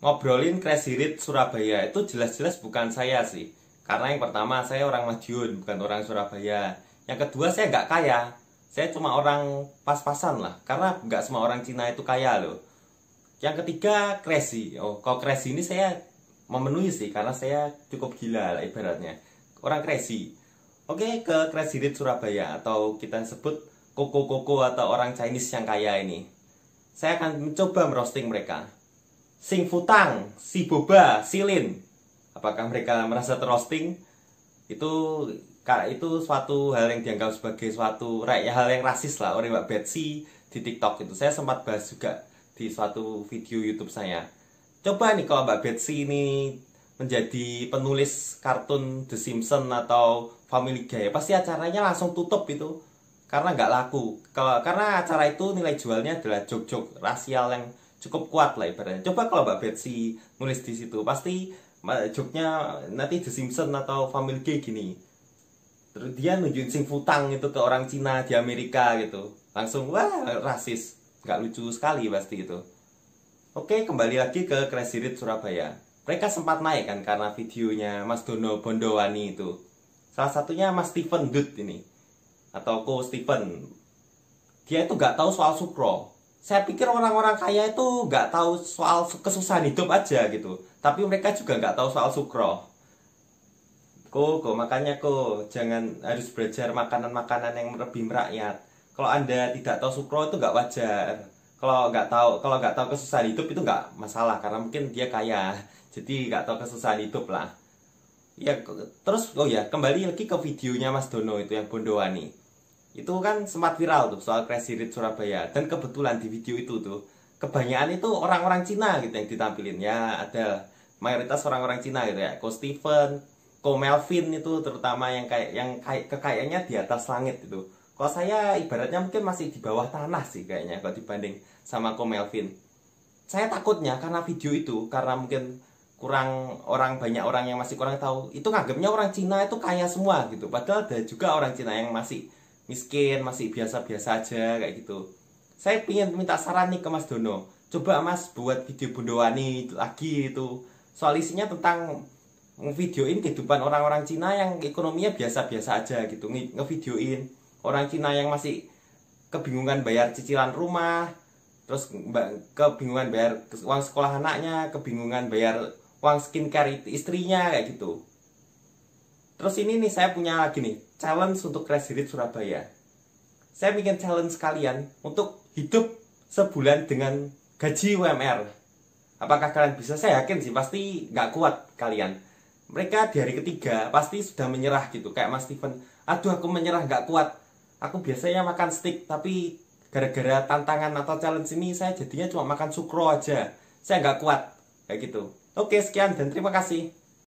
Ngobrolin crazy rich Surabaya itu jelas-jelas bukan saya sih. Karena yang pertama saya orang Madiun, bukan orang Surabaya. Yang kedua saya nggak kaya. Saya cuma orang pas-pasan lah. Karena nggak semua orang Cina itu kaya loh. Yang ketiga crazy. Oh, kalau crazy ini saya memenuhi sih, karena saya cukup gila lah ibaratnya. Orang crazy. Oke, ke crazy rich Surabaya, atau kita sebut koko-koko atau orang Chinese yang kaya ini. Saya akan mencoba merosting mereka. Sing Futang, si Boba, si Lin. Apakah mereka merasa terroasting? Itu suatu hal yang dianggap sebagai suatu hal yang rasis lah oleh Mbak Betsy di TikTok itu. Saya sempat bahas juga di suatu video YouTube saya. Coba nih kalau Mbak Betsy ini menjadi penulis kartun The Simpsons atau Family Guy, pasti acaranya langsung tutup itu. Karena nggak laku. Karena acara itu nilai jualnya adalah jok-jok rasial yang cukup kuat lah ibaratnya. Coba kalau Mbak Betsy nulis di situ, pasti joknya nanti The Simpsons atau Family Guy gini. Terus dia nunjukin Sing Futang itu ke orang Cina di Amerika gitu. Langsung wah rasis. Nggak lucu sekali pasti itu. Oke, kembali lagi ke crazy rich Surabaya. Mereka sempat naik kan karena videonya Mas Dono Pondowani itu. Salah satunya Mas Stephen Good ini, atau Ko Stephen. Dia itu nggak tahu soal sukro. Saya pikir orang-orang kaya itu nggak tahu soal kesusahan hidup aja gitu. Tapi mereka juga nggak tahu soal sukro. Ko, makanya ko jangan harus belajar makanan-makanan yang lebih merakyat. Kalau Anda tidak tahu sukro itu nggak wajar. Kalau nggak tahu kesusahan hidup itu nggak masalah, karena mungkin dia kaya, jadi nggak tahu kesusahan hidup lah. Ya terus kembali lagi ke videonya Mas Dono itu yang Pondowani. Itu kan sempat viral tuh soal crazy rich Surabaya, dan kebetulan di video itu tuh kebanyakan itu orang-orang Cina gitu yang ditampilin ya, ada mayoritas orang-orang Cina gitu ya. Ko Stephen, Ko Melvin itu terutama yang kekayaannya di atas langit itu. Kalau saya ibaratnya mungkin masih di bawah tanah sih kayaknya kalau dibanding sama Ko Melvin. Saya takutnya karena video itu, karena mungkin banyak orang yang masih kurang tahu, itu nganggapnya orang Cina itu kaya semua gitu. Padahal ada juga orang Cina yang masih miskin, masih biasa-biasa aja kayak gitu. Saya ingin minta saran nih ke Mas Dono. Coba Mas buat video Pondowani lagi itu. Soal isinya tentang ngevideoin kehidupan orang-orang Cina yang ekonominya biasa-biasa aja gitu. Ngevideoin orang Cina yang masih kebingungan bayar cicilan rumah, terus kebingungan bayar uang sekolah anaknya, kebingungan bayar uang skincare istrinya kayak gitu. Terus ini nih saya punya lagi nih challenge untuk crazy rich Surabaya. Saya bikin challenge kalian untuk hidup sebulan dengan gaji UMR. Apakah kalian bisa? Saya yakin sih pasti nggak kuat kalian. Mereka di hari ketiga pasti sudah menyerah gitu, kayak Mas Stephen. Aduh aku menyerah nggak kuat. Aku biasanya makan steak, tapi gara-gara tantangan atau challenge ini saya jadinya cuma makan sukro aja. Saya nggak kuat kayak gitu. Oke, sekian dan terima kasih.